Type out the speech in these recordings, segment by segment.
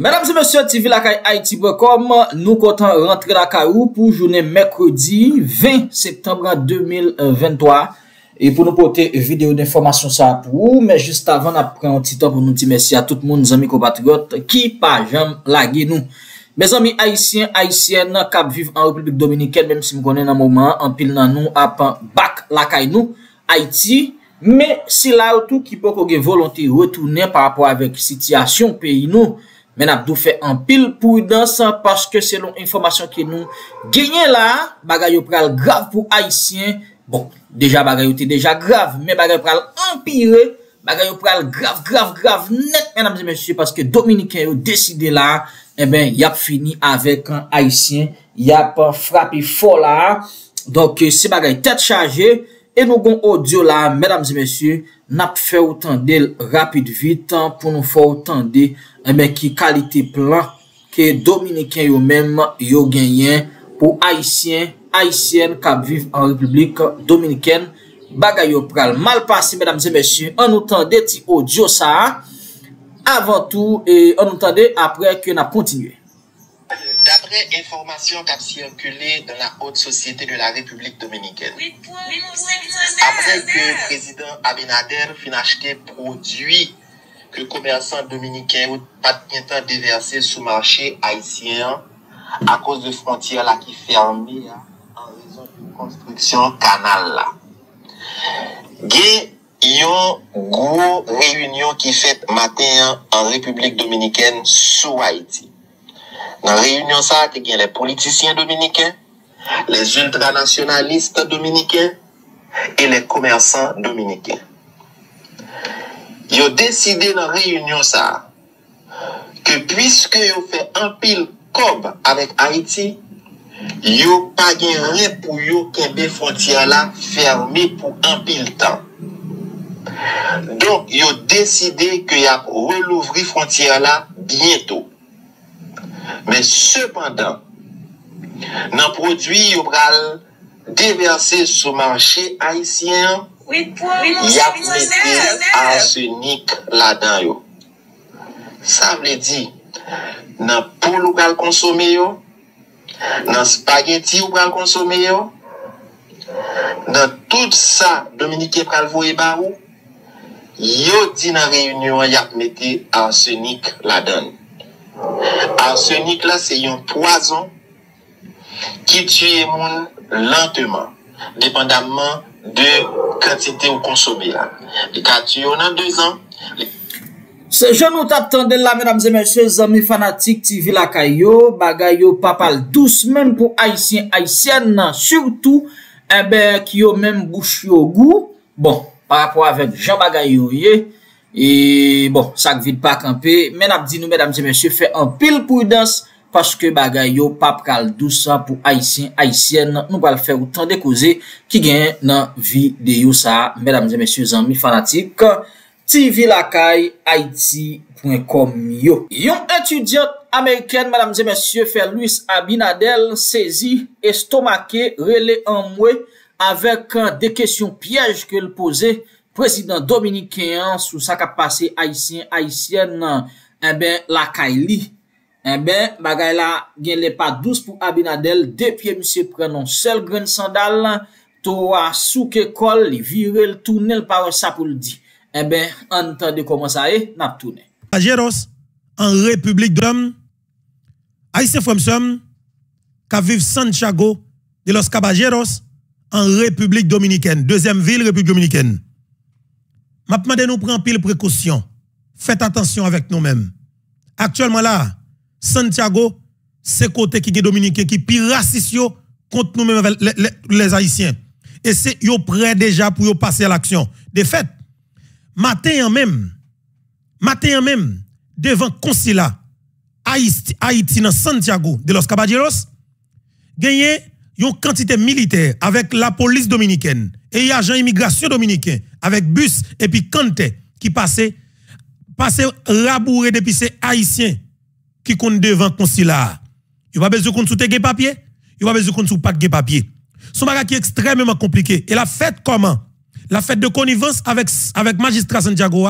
Mesdames et messieurs, TV Lakaï Haiti.com, nous comptons rentrer la caillou pour journée mercredi 20 septembre 2023 et pour nous porter vidéo d'information ça pour vous, mais juste avant, nous prenons un petit temps pour nous dire merci à tout le monde, nos amis compatriotes qui pas jamais lagué nous. Mes amis haïtiens, haïtiennes, qui vivent en République Dominicaine, même si nous connaissons un moment, en pile dans nous, à bac Lakaï nous, Haïti. Mais si là tout qui peut qu'on ait volonté retourner par rapport avec situation pays nous, mais nous avons fait un pile prudence parce que selon l'information que nous gagnons là, bagaille pral grave pour Haïtiens. Bon, déjà bagaille était déjà grave, mais bagaille pral empirer, bagaille pral grave net, mesdames et messieurs, parce que Dominicains ont décidé là, eh ben, y a fini avec un Haïtien, y a pas frappé fort là. Donc, c'est bagaille tête chargée. Et nous avons audio là, mesdames et messieurs, nous avons fait autant d'elle rapide vite pour nous faire autant de qui qualité plan que Dominicains yo même yo gagné pour Haïtiens, Haïtiennes qui vivent en République Dominicaine. Bagay yo pral mal passé, mesdames et messieurs, en nous tendez ti audio ça avant tout et en nous tendez après que nous continuons. D'après informations qui ont circulé dans la haute société de la République Dominicaine, après que le président Abinader fin acheté produits que les commerçants dominicains n'ont pas déversé sur le marché haïtien à cause de frontières là qui fermées en raison d'une construction canal là. Il y a une grosse réunion qui fait matin en République Dominicaine sur Haïti. Dans la réunion, ça, il y a les politiciens dominicains, les ultranationalistes dominicains et les commerçants dominicains. Ils ont décidé dans la réunion, ça, que puisque ils ont fait un pile comme avec Haïti, ils n'ont pas gagné pour eux que les frontières fermées pour un pile temps. Donc, ils ont décidé qu'ils ont relouvri les frontières bientôt. Mais cependant, nos produits bral déversés sur le marché haïtien, il y a des arsenic là-dedans. Ça veut dire, dans le poulet bral consommé, dans le spaghetti bral consommé, dans tout ça, Dominique bral voye barou, yo dit dans la réunion, il y a des arsenic là-dedans. Arsenic là, c'est un poison qui tue moun lentement, dépendamment de quantité ou consommée là. Il a tué en 2 ans. Ce jeune nous t'attendait là, mesdames et messieurs, amis fanatiques TV Lakaï, bagayo papal douce même pour haïtiens, haïtiennes, surtout eh ben qui ont même bouche au goût. Bon, par rapport avec Jean Bagayo, et bon, ça ne vide pas camper. Mais nous dit nous, mesdames et messieurs, fait un pile prudence parce que bagay yo pas pral douce pour haïtiens, haïtiennes. Nous allons faire autant de causer qui gagne dans vidéo ça, mesdames et messieurs, amis fanatiques. TV Lakaï Haiti.com. Yon étudiante américaine, mesdames et messieurs, fait Luis Abinader saisi, estomaqué, relé en moué avec des questions pièges que le posait. Président dominicain sous sa cap passé haïtien haïtienne eh ben la Kaili eh ben bagay la gen les pas douce pour Abinader deux pieds monsieur prend un seul grain sandal to a souke kol li vire le tourner par ça pour le dire eh ben entendez comment ça est n'a tourner Caballeros en République Dom Haïtien Fromsom ka vive Santiago de Los Caballeros en République Dominicaine deuxième ville République Dominicaine. Maintenant, nous prenons pile précaution. Faites attention avec nous-mêmes. Actuellement là, Santiago, c'est côté qui est dominicain, qui pire raciste contre nous-mêmes avec les Haïtiens. Et c'est yo prêt déjà pour yo passer à l'action. De fait, matin même, devant consulat Haïti dans Santiago de Los Caballeros, gagné une quantité militaire avec la police dominicaine et agents immigration dominicain avec bus et puis Kante qui passait rabouré depuis ces haïtiens qui comptent devant consulat. Il va besoin qu'on sous tes papiers, il va besoin qu'on sous pas de papiers. Son bagage qui est extrêmement compliqué et la fête comment? La fête de connivence avec magistrat Santiago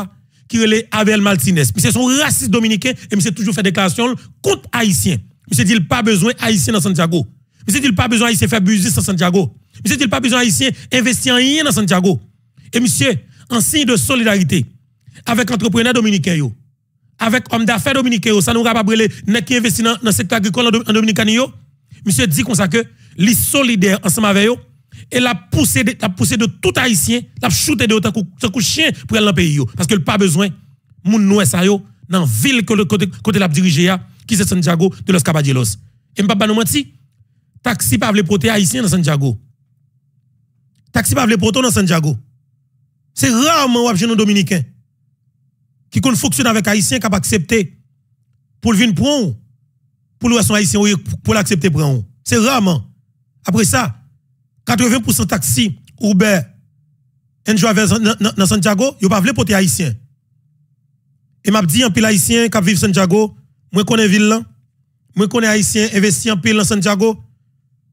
qui relève Abel Maltines. Monsieur son raciste dominicain et monsieur toujours fait déclaration contre haïtien. Monsieur dit pas besoin haïtien dans Santiago. Monsieur dit pas besoin haïtien faire business dans Santiago. Monsieur dit pas besoin haïtien investir en rien dans Santiago. Et monsieur, en signe de solidarité avec entrepreneurs dominicains, avec hommes d'affaires dominicains, ça nous capable les nèg qui investit dans le secteur agricole en Dominicanie. Monsieur dit comme ça que les solidaires ensemble avec eux et la poussée de tout haïtien, la shooter de autant que chien pour aller dans le pays parce que pas besoin moun noue ça yo dans ville que le côté la diriger qui c'est Santiago de Los Caballeros. Et m'pa nous menti, taxi pas veut protéger haïtien dans Santiago. Taxi pas veut protéger dans Santiago. C'est rarement ou jeune dominicain qui qu'on fonctionne avec haïtien qui a accepté pour venir prendre pour le son haïtien pour l'accepter prendre. C'est rarement. Après ça, 80% taxi Uber en dans Santiago, yo pas vle porter haïtien. Et m'a dit en pile haïtien qui vivent Santiago, moi connais ville là, moi connais haïtien investi en pile dans Santiago.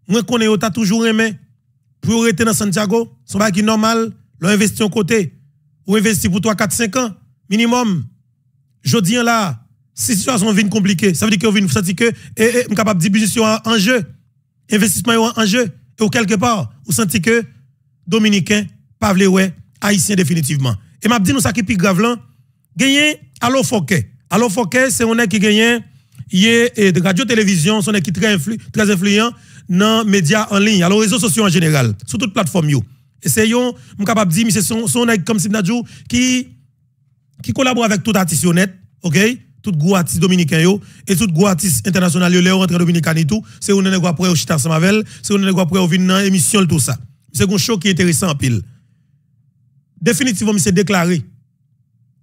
Moi connais yo t'a toujours aimé priorité dans Santiago, son bagage normal, l'on investi en côté ou investi pour 3 4 5 ans minimum. Jodi là, si situation vient compliquée, ça veut dire que vient sentir que est capable de business en jeu, investissement en jeu. Et ou quelque part, ou senti que Dominicain, Pavléoué, Haïtien définitivement. Et m'a dit nous ça qui plus grave là, gagné Allo Fouquet. Allo Fouquet, c'est un qui gagne, de radio-télévision, c'est un qui très influent dans les médias en ligne, alors réseaux sociaux en général, sur toute plateforme. Et c'est un, je suis capable de dire, mais c'est son comme Simnadjou qui collabore avec tout artiste honnête, ok? Tout gros artiste dominicain yo et tout gros artiste international yo les rentrent dominicain et tout c'est on nèg après au chita ensemble avec c'est on nèg après au venir dans émission tout ça c'est un show qui est intéressant en pile définitivement monsieur déclaré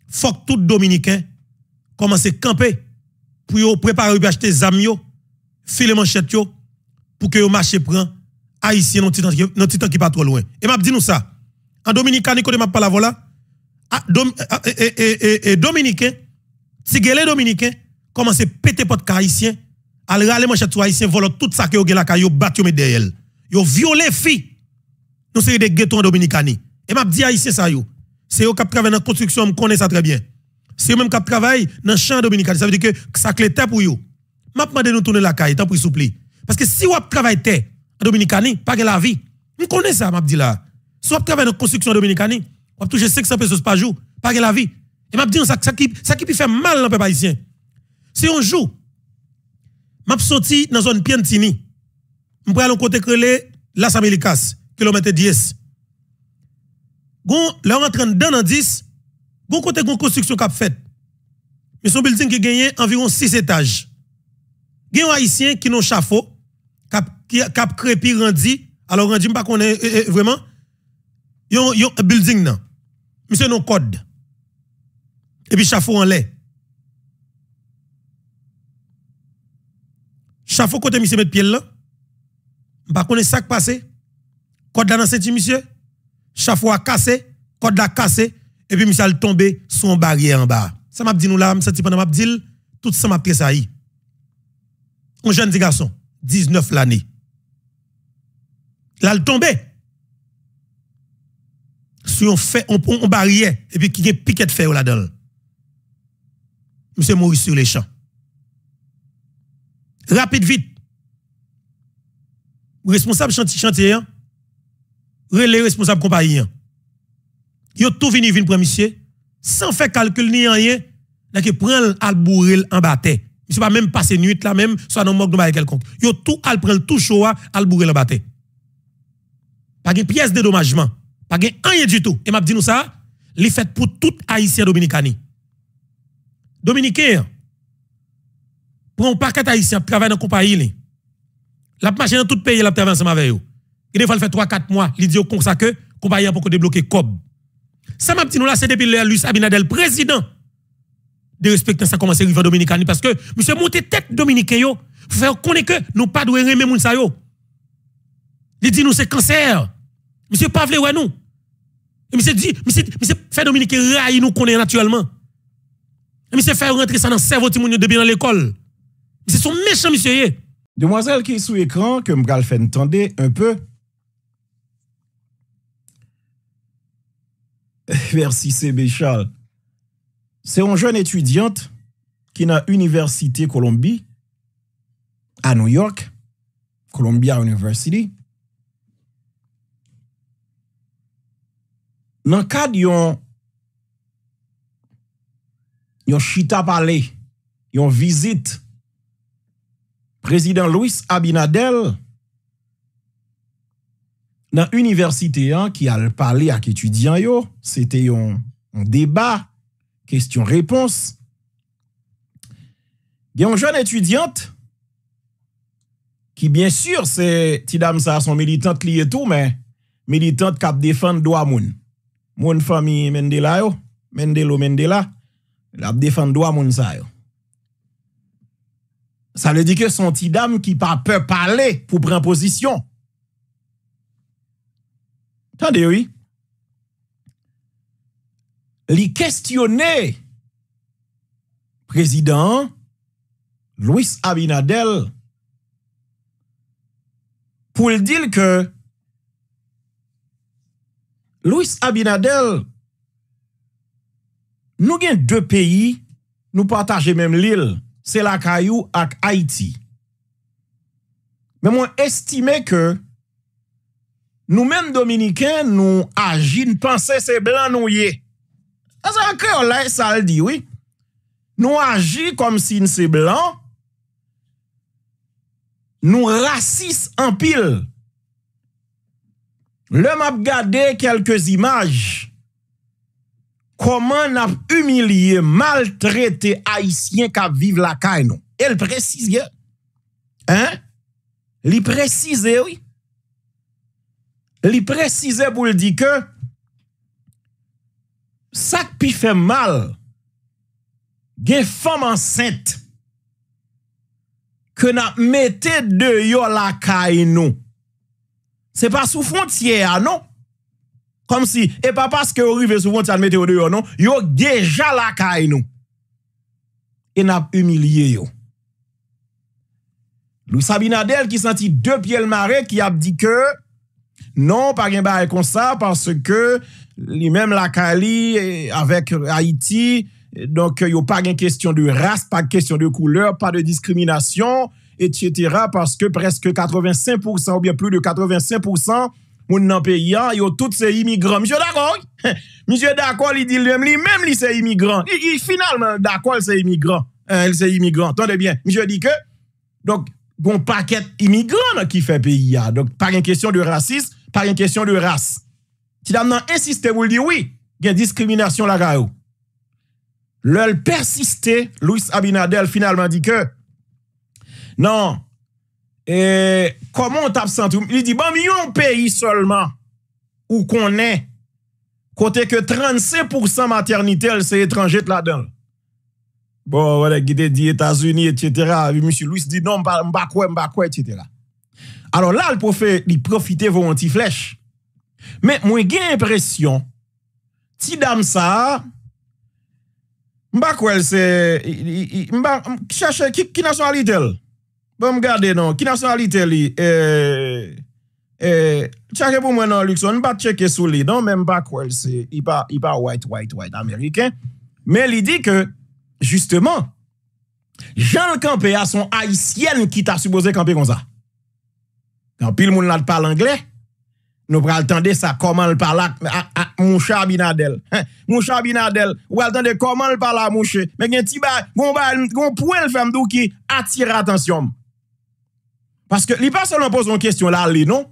faut que tout dominicain commence à camper pour yo préparer pour acheter zam yo filer manchette yo pour que yo marché prend haïtien non titan qui pas trop loin et m'a dit nous ça en dominicain ni côté m'a pas la voilà et dominicain si les Dominicains commencent à péter pot haïtien, à râler mon château haïtien, voler tout ça que vous avez là, vous battez derrière elle. Vous violez filles. Nous sommes des ghettos en Dominicanie. Et je dis haïtien ça, c'est eux qui travaillent dans la construction, je connais ça très bien. C'est eux même qui travaillent dans le champ dominicain. Ça veut dire que ça clé terre pour vous. Je demande de nous tourner la caille, tant pour soupli. Parce que si vous travaillez terre en Dominicanie, pas de la vie. Je connais ça, je dis là. Si vous travaillez dans la construction dominicanie, vous touchez 500 pesos par jour, pas de la vie. Et m'a dit ça qui peut faire mal dans le peuple haïtien. Si on joue, m'a sorti dans zone Piantini. M'prend aller côté crelé Las Americas, kilomètre 10. Gon là on rentre dedans dans 10, gon côté gon construction qu'a fait. Mais son building qui gagne environ 6 étages. Gen haïtien qui non chafaud, cap crépi rendi, alors rendi m'pas connait vraiment. Yon building nan. Monsieur non code. Et puis chafaud en l'air. Chafaud côté monsieur met pied là. M'pa connait ça qui passé. Code là dans ceinture monsieur. Chafaud a cassé, code là cassé et puis monsieur a tombé son barrière en bas. Ça m'a dit nous là, me senti pendant m'a dit tout ça m'a tressailli. Un jeune garçon, 19 l'année. Là il tombé. Si on fait on barrière et puis qui piquet de fer là-dedans. Monsieur Maurice sur les champs. Rapide, vite. Responsable chantier, relais responsable compagnie. Yo tout vini pour monsieur, sans faire calcul ni rien, n'a que prendre al bourrel en batte. Monsieur pas même passer nuit là même, soit non manque de bail quelconque. Yo tout al prendre tout chaud al bourrel en batte. Pas de pièce de dédommagement, pas de rien du tout. Et m'a dit nous ça, les fêtes pour tout haïtien dominicani. Dominicain, prend un paquet haïtien, travaille dans la compagnie. La machine dans tout le pays, la travaille ensemble avec eux. Il faut faire 3-4 mois, il dit au consacre que la compagnie a pour débloquer COB. Ça m'a dit, nous là, c'est depuis Luis Abinader, président, de respecter ça, commencer à arriver en Dominicanie, parce que, monsieur, monter tête dominicain, il faut faire connaître que nous pas de aimer moun sa yo. Il dit, nous, c'est cancer. Monsieur, pas vle ouais, nous. Et monsieur dit, monsieur, fait dominicain, raille nous connaît naturellement. Monsieur fait rentrer ça dans le cerveau depuis dans l'école. C'est son méchant, monsieur. Demoiselle qui est sous écran, que m'gal fait entendre un peu. Merci, CB Charles. c'est une jeune étudiante qui est dans l'université Columbia à New York, Columbia University. Dans le cadre de Chita Palais, une visite, président Luis Abinader dans l'université qui a parlé à étudiants, c'était un débat, question-réponse. Il y a une jeune étudiante qui, bien sûr, c'est Tidam ça, son militante lié tout, mais militante qui défend droit moun. Mon famille Mendela yo, Mendelo Mendela, la défend droit moun ça yo. Ça veut dire que son Tidam qui pas peur parler pour prendre position. Attendez, oui. Li questionner président Luis Abinader pour le dire que Luis Abinader, nous avons deux pays, nous partageons même l'île, c'est la Caillou et Haïti. Mais moi estimé que nous-mêmes Dominicains, nous agissons, pensons c'est blanc nous yé. Ça crée là, ça le dit, oui. Nous agissons comme si nous sommes blancs. Nous racistes en pile. Le m'a regardé quelques images. Comment n'a humilié, maltraité haïtien qui vivent la caille non. Elle précise. Hein? Il précise, oui. Il précise pour le dire que ça qui fait mal, gen femme enceinte que n'a mettez de yo la caille non. C'est pas sous frontière, non? Comme si, et pas parce que vous arrivez sous frontière, vous mettez au dehors, non? Vous avez déjà la caille, non? Et n'a humilié, vous. Luis Abinader qui sentit deux pieds le marais, qui a dit que, non, pas un bail comme ça, parce que, lui-même la Cali, avec Haïti, donc, il n'y a pas de question de race, pas de question de couleur, pas de discrimination, etc. Parce que presque 85% ou bien plus de 85% moun nan pays yo tout c'est immigrants. Monsieur d'accord? Monsieur d'accord, il dit lui-même il c'est immigrant. Il finalement d'accord c'est immigrant. Il c'est immigrant. Attendez bien. Monsieur dit que donc bon paquet immigrants qui fait pays a. Donc pas une question de racisme, pas une question de race. Si dame nan insiste vous dit oui, il y a discrimination la gayo. Le persister, Luis Abinader finalement dit que non. Et comment on tape sans tout? Il dit, bon, il y a un pays seulement où qu'on est, côté que 35% maternité, c'est étranger là-dedans. Bon, voilà, qui dit États-Unis, etc. Monsieur Louis dit, non, m'bakoué, etc. Alors là, le prophète, il profite volontiers flèche. Mais moi, j'ai l'impression, si dame ça, m'bakoué, c'est. Cherche, qui nationalité? Bon, regardez, non, qui nationalité li? Checker pour moi, non, Luxon, pas checker sous lui, non, même pas quoi, c'est, il pas white, américain. Mais il dit que, justement, Jean Campé a son haïtienne qui t'a supposé camper comme ça. Quand pile moun la parle anglais, nous pral tande ça, comment le parle mon chat Abinader. Mon chat Abinader, ou pral tande comment le parle à mon chat. Mais gen ti ba, gon poil femme dou qui attire attention. Parce que, li pas seulement pose une question là, li non.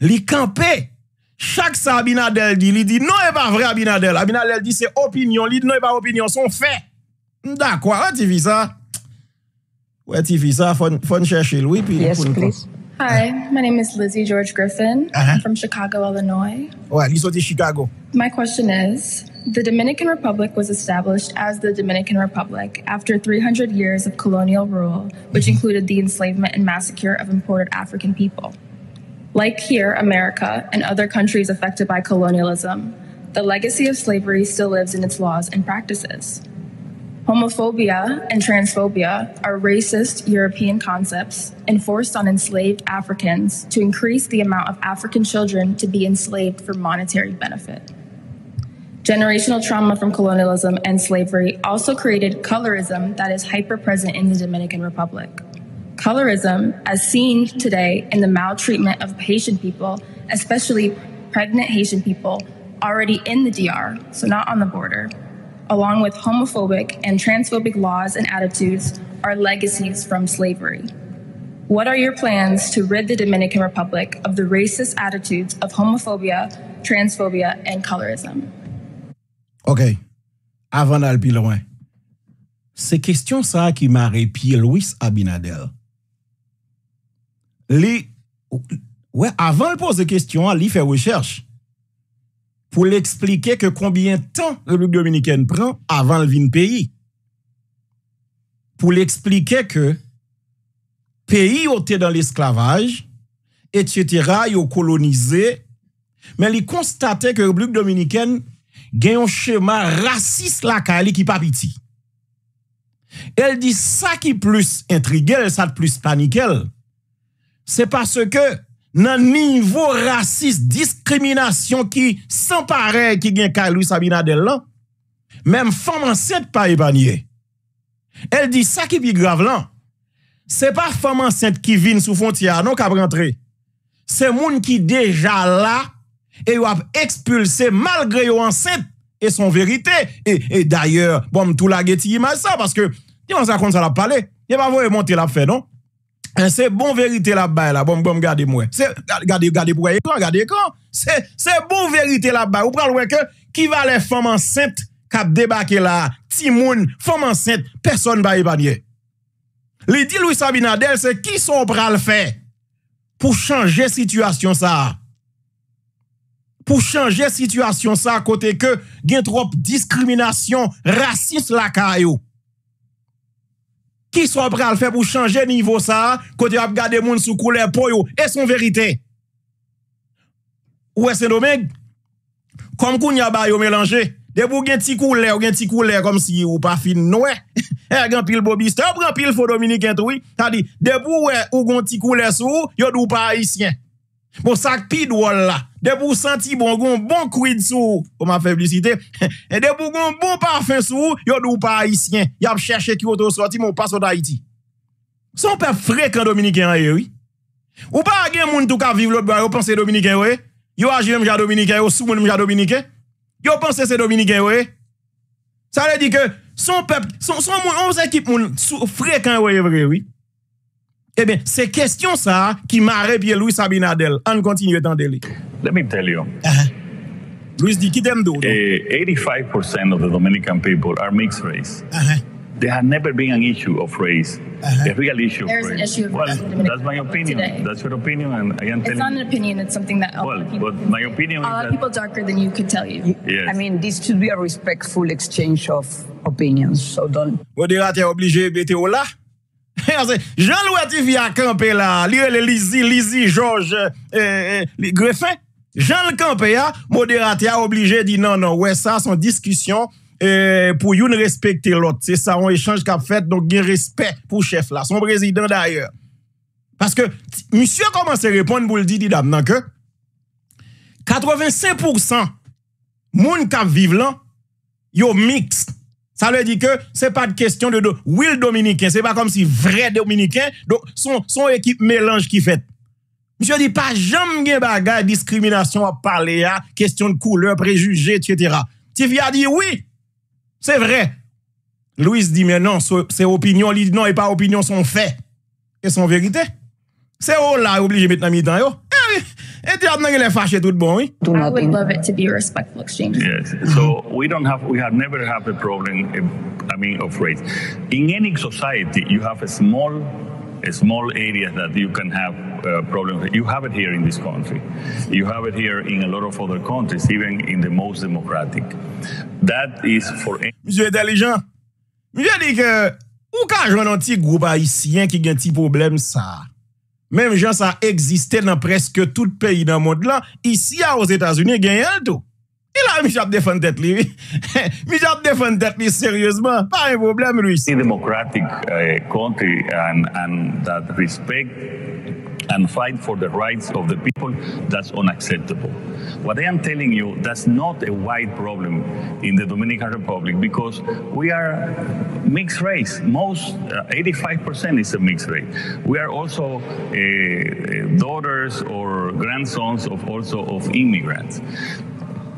Li campé. Chaque sa Abinader dit, li dit, non, et pas vrai Abinader. Abinader dit, c'est opinion. Li dit, non, et pas opinion, son fait. D'accord, ouais, tu vis ça. Ouais, tu vis ça, faut chercher lui. Yes, please. Hi, my name is Lizzie George Griffin. I'm from Chicago, Illinois. Ouais, ils sont de Chicago. My question is, the Dominican Republic was established as the Dominican Republic after 300 years of colonial rule, which included the enslavement and massacre of imported African people. Like here, America, and other countries affected by colonialism, the legacy of slavery still lives in its laws and practices. Homophobia and transphobia are racist European concepts enforced on enslaved Africans to increase the amount of African children to be enslaved for monetary benefit. Generational trauma from colonialism and slavery also created colorism that is hyper-present in the Dominican Republic. Colorism, as seen today in the maltreatment of Haitian people, especially pregnant Haitian people already in the DR, so not on the border, along with homophobic and transphobic laws and attitudes, are legacies from slavery. What are your plans to rid the Dominican Republic of the racist attitudes of homophobia, transphobia, and colorism? OK. Avant d'aller plus loin. C'est question ça qui m'a répié Luis Abinader. Ouais, avant de poser question, il fait recherche pour l'expliquer que combien de temps la République dominicaine prend avant le vin pays. Pour l'expliquer que pays ont été dans l'esclavage, etc., ils ont colonisé, mais ils constataient que la République dominicaine gagne un schéma raciste la Cali qui pas petit. Elle dit ça qui plus intrigué, ça plus paniqué. C'est parce que dans le niveau raciste, discrimination qui sans pareil qui gagne Luis Abinader là, même femme enceinte pas épargnée. Elle dit ça qui est grave là. C'est pas femme enceinte qui vient sous frontière, non, qui a rentré. C'est moun qui déjà là et ou a expulsé malgré yon enceinte et son vérité. Et d'ailleurs, bon, tout la guetti mal ça parce que, on ça compte ça la parler. Il va voir monter la fait, non? C'est bon vérité la baille là, bon, gardez-moi. Gardez pour écran, gardez écran. C'est bon vérité la baille. Ou pral wè que qui va les femmes enceintes qui a débarqué là, timoun, femme enceinte, personne va épargner. Les dit Luis Abinader, c'est qui sont pral fait pour changer situation ça. Pour changer situation ça, côté que gen trop discrimination raciste la caillou. Qui sont pral fait pour changer niveau ça, côté ap gade moun sou couleur peau yo et son vérité. Ou est c'est dommage comme kounya ba yo mélanger. De pou gen ti couleur, gen ti couleur comme si ou pas fin noir. Eh grand pile bobiste, on prend pile faux dominicain tout, oui. Ça dit de pou ou gon ti couleur sou, yo dou pas haïtien. Bon ça pi drôle là. De pou senti bon gon bon quid sou, on m'a fait publicité. Et de pou gon bon parfum sou, yo dou pas haïtien. Y a chercher qui auto sorti mon passeport d'Haïti. Son peuple fréquent dominicain oui. Ou pas gen moun tout ka vivre l'autre ba yo penser dominicain oui. Yo agi même ja dominicain, yo sou moun même ja dominicain. Yo pense que c'est dominicain, oui. Ça veut dire que son peuple, son on équipe fréquent, oui. Eh bien, c'est question ça qui m'a répié Luis Abinader. On continue dans le Let me tell you. Luis dit, qui t'aime d'où? 85% of the Dominican people are mixed race. There has never been an issue of race. The real issue There's of race. An issue of race. Well, that's my opinion. Today. That's your opinion. And I am it's telling not an opinion. It's something that all well, people... But my opinion is that... people darker than you could tell you. Yes. I mean, this should be a respectful exchange of opinions. So don't... Vous direz, t'es obligé de BTO là? Jean-Louis TV a campé là. Lizzie George Griffin. Jean-Louis campé là. Modérateur obligé de dire non. Ouais, ça, son discussion... pour yon respecter l'autre. C'est ça, on échange qu'a fait, donc yon respect pour chef là, son président d'ailleurs. Parce que, monsieur commence à répondre pour le dire, dame, non que 85% moun kap vive là, yon mix. Ça veut dire que c'est pas de question de will dominicain, c'est pas comme si vrai dominicain, donc son équipe mélange qui fait. Monsieur dit, pas jamais gen bagay, discrimination à parler, à question de couleur, préjugés, etc. TV a dit oui. C'est vrai. Louis dit, mais non, c'est opinion, non, et pas opinion, son fait. Et son vérité. C'est oh là, obligé de mettre dans yo. Et tu as les fâchés tout bon, oui. I would love it to be a respectful exchange. Yes. So we have never had a problem, of race. In any society, you have a small area that you can have problems. You have it here in this country. You have it here in a lot of other countries, even in the most democratic. That is for... Monsieur intelligent, monsieur dit que ou ka jwenn un petit groupe haïtien qui gen ti problème ça. Même gens ça existait dans presque tout pays dans le monde là. Ici aux États-Unis gen el tout. Il a mis à défendre tête lui. Mis à défendre tête lui sérieusement. Pas un problème lui. A democratic country and that respect and fight for the rights of the people, that's unacceptable. What I am telling you, that's not a wide problem in the Dominican Republic because we are mixed race. Most, 85% is a mixed race. We are also daughters or grandsons of also of immigrants.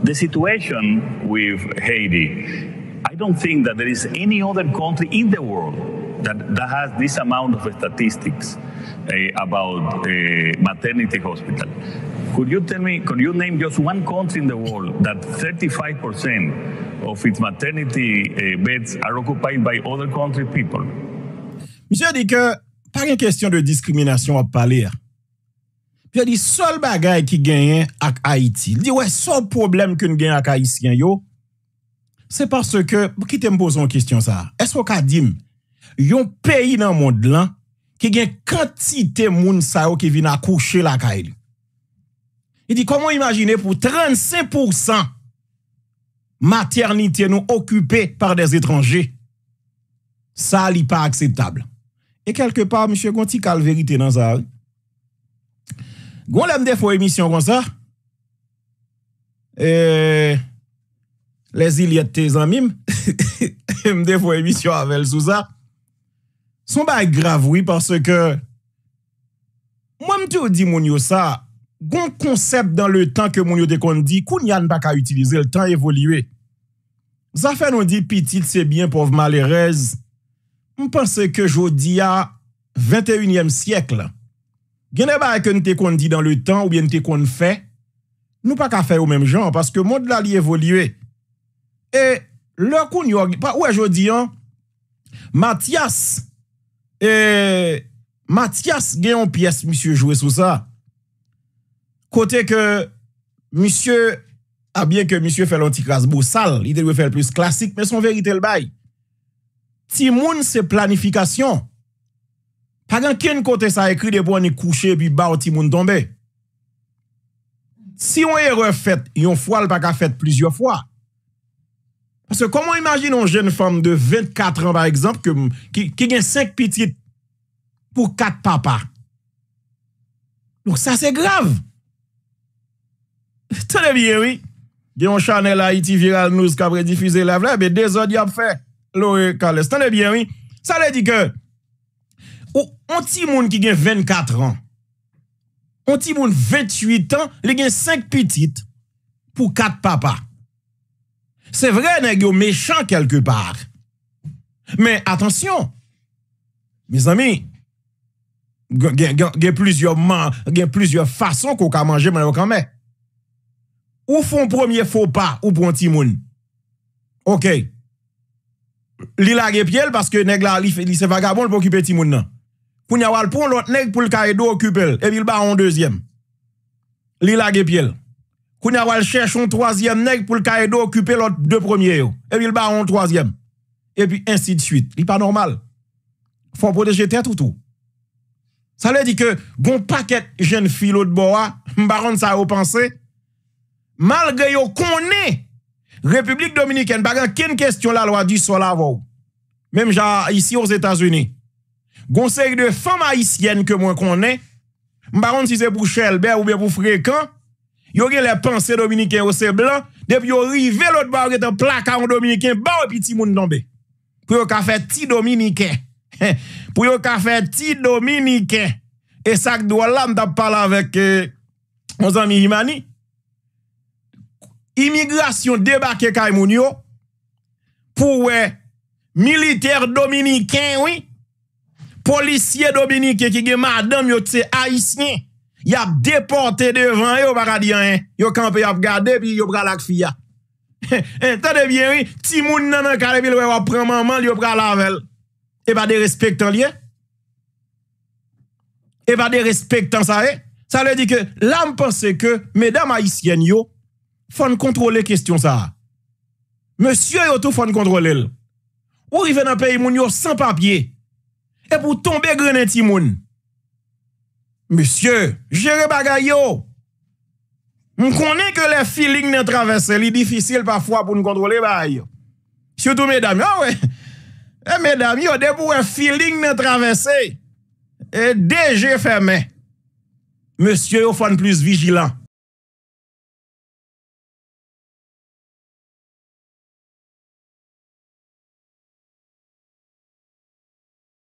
The situation with Haiti, I don't think that there is any other country in the world that has this amount of statistics about maternity hospital. Could you tell me, could you name just one country in the world that 35% of its maternity beds are occupied by other country people? Monsieur dit que pas une question de discrimination à parler. Puis il dit seul bagay qui gagne à Haïti. Il dit ouais, seul problème que nous gagne à Haïtien yo, c'est parce que qui te pose une question ça. Est-ce qu'on ka dim yon pays dans le monde là qui gagne quantité moun sa yo qui vient accoucher la kaili? Il dit comment imaginer pour 35% maternité nous occupée par des étrangers? Ça n'est pas acceptable. Et quelque part monsieur Gonti kal vérité dans ça. Gon l'aime des fois émission comme ça. Les Iliettes tes amis, des fois émission avec sous ça. Son bail grave oui parce que moi m'te dis mon yo ça. Gon concept dans le temps que mon yo te kon dit, kounya n'pa ka utiliser, le temps évolué. Ça fait nous dit petit c'est bien pauvre malheureuse. On pense que jodi a 21e siècle. Gène ba que n'te kon dit dans le temps ou bien n'te kon fait, nous pas ka faire au même genre parce que monde là li évolué. Et le koun yo pa ouais jodi an Mathias gen yon pièce monsieur jouer sous ça. Côté que monsieur a bien que monsieur fait l'anticlasse boussal, il devait faire plus classique, mais son vérité le bail. Ti moun c'est planification. Pas dans quel côté ça écrit de bon ni coucher puis ba ti moun tomber. Si on erreur faite, yon fois le pas ka fait plusieurs fois. Parce que comment imagine une jeune femme de 24 ans par exemple qui gagne 5 petites pour 4 papas. Donc ça c'est grave. Tenez bien oui. Il y a un channel Haïti Viral News qui a diffusé la vla, mais des autres y a fait. L'oreille Calès. Tenez bien oui. Ça veut dire que un petit monde qui gagne 24 ans, un petit monde 28 ans, il gagne 5 petites pour 4 papas. C'est vrai, nèg yo méchant quelque part. Mais attention, mes amis, il y a plusieurs façons qu'on ka manger, mais on ka met. Ou font premier faux pas, ou prend ti moun. OK. Li lage piel parce que nèg la li c'est vagabond pour occuper ti moun nan. Pou nya wal prend l'autre nèg pour le caïdo occuper et puis il ba on deuxième. Li lage piel. Qu'on a cherché un troisième nègre pour le caïdo occuper l'autre deux premiers. Et puis il bat un troisième. Et puis ainsi de suite. Il n'est pas normal. Il faut protéger tête ou tout. Ça veut dire que, bon paquet jeune fille de bois, m'baron ça au penser. Malgré qu'on connaît, République Dominicaine, par exemple, qu'une question la loi du sol avant. Même ici aux États-Unis. Conseil de femmes haïtiennes que moi connais, m'baron si c'est pour Chelbert ou bien pour Fréquent. Yo gen les pensées dominicains au c'est blanc depuis yo rivé l'autre bar est en placard en dominicain ba et petit moun tombé pour yo ka fait ti dominicain pour yo ka fait ti dominicain et ça doit là m'ta parler avec mon ami Imani immigration débarquer kay moun yo pour militaire dominicain oui policier dominicain qui gen madame yo c'est haïtien. Y a déporté devant yo pa di rien. Yo campé y a regarder puis yo pral ak fia. Entendez bien oui, ti moun nan nan kale puis yo prend maman, yo pral lavel. Et pas de respectant lié. Et pas de respectant ça eh. Ça veut dire que là me pense que mesdames haïtiennes yo faut contrôler question ça. Monsieur yo tout faut contrôler. Ou rive dans pays moun yo sans papier. Et pour tomber grenen ti moun. Monsieur, gérez bagay yo. On connaît que les feelings ne traversent, c'est difficile parfois pour nous contrôler bagay. Surtout mesdames, ah ouais. Et mesdames, yo debout un feeling ne traversé. Et DG fermé. monsieur, il faut être plus vigilant.